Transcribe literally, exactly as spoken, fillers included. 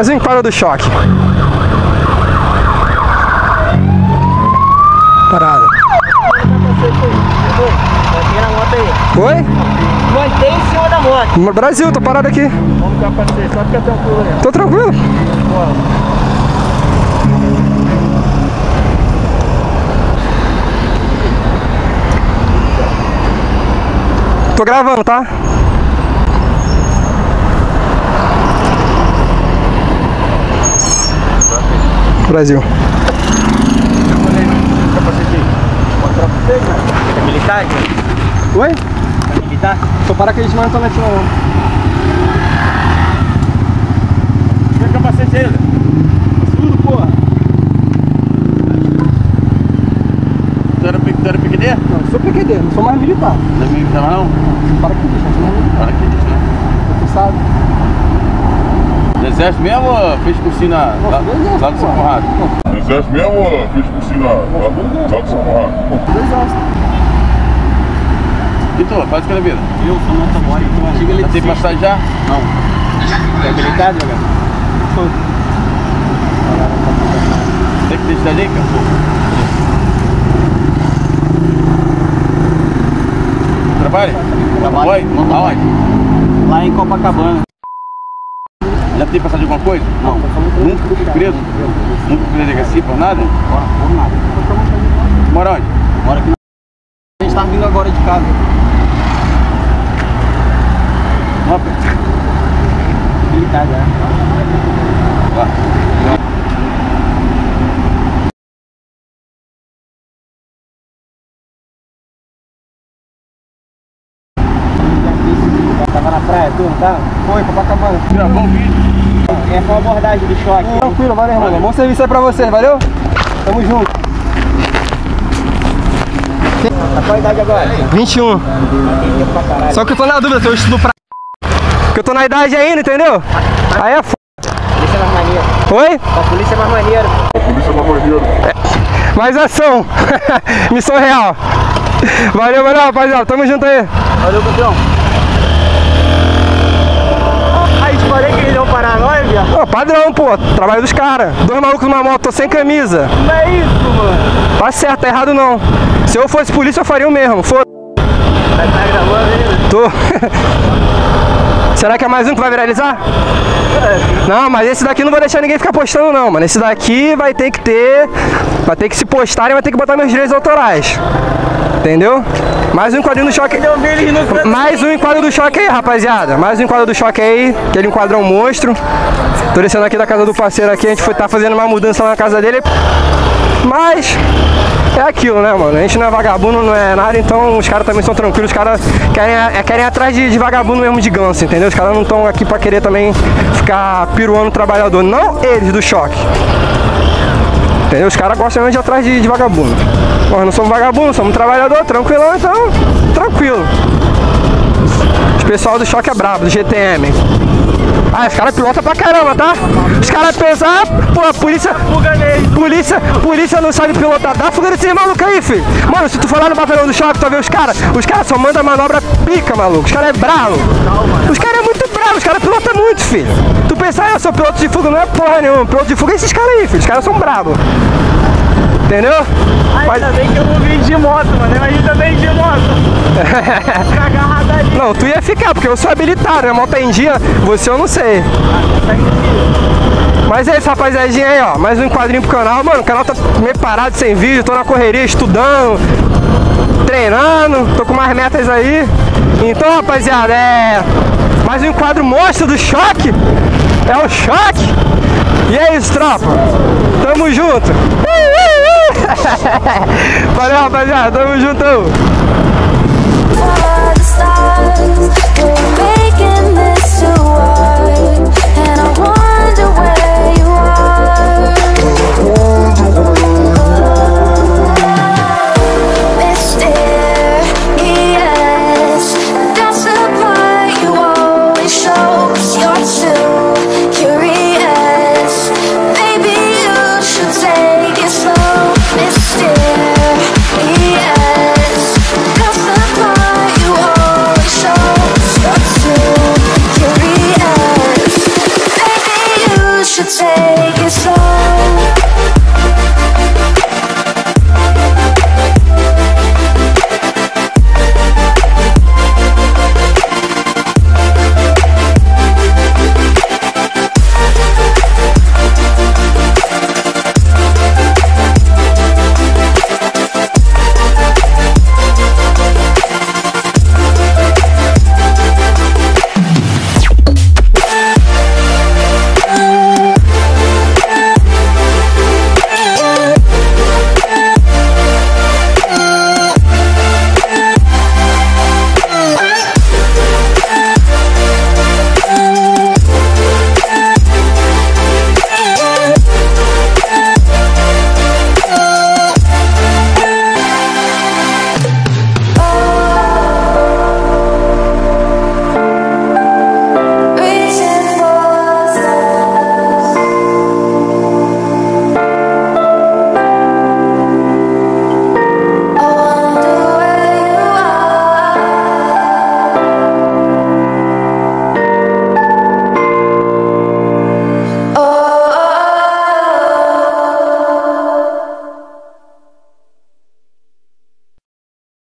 mais um Enquadro do Choque. Parada. Oi? Mantém em cima da moto. Brasil, tô parado aqui. Vamos ficar pra você, só fica tranquilo aí. Tô tranquilo? Tô gravando, tá? Brasil. É militar? Oi? É militar? Só para que eles mandam na tua mão. Tem capacete ainda? Tudo, porra. Tu era, tu era P Q D? Não, eu sou P Q D, não sou mais militar. Não é militar não? Não, para que eles não sou mais militar. Para que eles não? Tu sabe. Do exército mesmo ou fez cursinho na... Nossa, lá, exército, lá do São Conrado? Do exército mesmo ou fez cursinho na... Nossa, lá, exército, lá do São Conrado? Do exército. E tu, faz o que é da vida? Eu sou motoboy, então eu chego ali. Tem passagem já? Não. É habilitado, meu garoto? Sou. Tem que deixar ali, cara? Sou. Trabalha? Trabalho. Aonde? Lá em Copacabana. Já tem passagem de alguma coisa? Não. Nunca fui preso? Nunca fui delegacia por nada? Por nada. Tu mora onde? Moro aqui. A gente tá vindo agora de casa. Militar já. Tava na praia, tu não tava? Foi, Copacabana. Gravou o vídeo. É, foi uma abordagem do choque. Hum, tranquilo, valeu, irmão. Valeu. Bom serviço aí pra vocês, valeu? Tamo junto. A qual idade agora? vinte e um. Só que eu tô na dúvida, eu estudo pra... Porque eu tô na idade ainda, entendeu? Aí é foda. A polícia é mais maneiro. Oi? A polícia é mais maneiro. A polícia é mais maneiro. É. Mais ação. Missão real. Valeu, valeu, rapaziada. Tamo junto aí. Valeu, campeão. Aí te falei que eles vão parar nós, viado? Pô, padrão, pô. Trabalho dos caras. Dois malucos numa moto, tô sem camisa. Não é isso, mano. Tá certo, tá errado não. Se eu fosse polícia, eu faria o mesmo. Foda. Tá gravando ainda? Tô. Será que é mais um que vai viralizar? É. Não, mas esse daqui não vou deixar ninguém ficar postando não, mano. Esse daqui vai ter que ter... Vai ter que se postar e vai ter que botar meus direitos autorais. Entendeu? Mais um Enquadro do Choque. Mais um Enquadro do Choque aí, rapaziada. Mais um Enquadro do Choque aí. Aquele Enquadrão Monstro. Tô descendo aqui da casa do parceiro aqui. A gente foi tá fazendo uma mudança lá na casa dele. Mas... é aquilo, né, mano? A gente não é vagabundo, não é nada, então os caras também são tranquilos. Os caras querem, é, querem ir atrás de, de vagabundo mesmo, de ganso, entendeu? Os caras não estão aqui pra querer também ficar piruando o trabalhador. Não eles do choque. Entendeu? Os caras gostam mesmo de ir atrás de, de vagabundo. Nós não somos vagabundo, somos trabalhador, tranquilão, então tranquilo. O pessoal do choque é brabo, do G T M. Ah, os caras pilotam pra caramba, tá? Os caras pensam, ah, pô, a polícia, polícia, polícia não sabe pilotar. Dá fuga desses malucos aí, filho. Mano, se tu for lá no batalhão do choque, tu vai ver os caras. Os caras só mandam manobra pica, maluco. Os caras é bravo. Os caras é muito bravo, os caras pilotam muito, filho. Tu pensa, ah, eu sou piloto de fuga, não é porra nenhuma. Piloto de fuga é esses caras aí, filho. Os caras são bravos. Entendeu? Ai, mas... ainda bem que eu não vim de moto, mano. Imagina bem de moto. Não, tu ia ficar, porque eu sou habilitado. A moto é em dia, você eu não sei. Mas é isso, rapaziadinha aí, ó. Mais um enquadrinho pro canal. Mano, o canal tá meio parado, sem vídeo. Tô na correria, estudando, treinando. Tô com mais metas aí. Então, rapaziada, é... mais um enquadro monstro do choque. É o choque. E é isso, tropa. Tamo junto. Valeu, rapaziada, tamo juntão. Curious. change.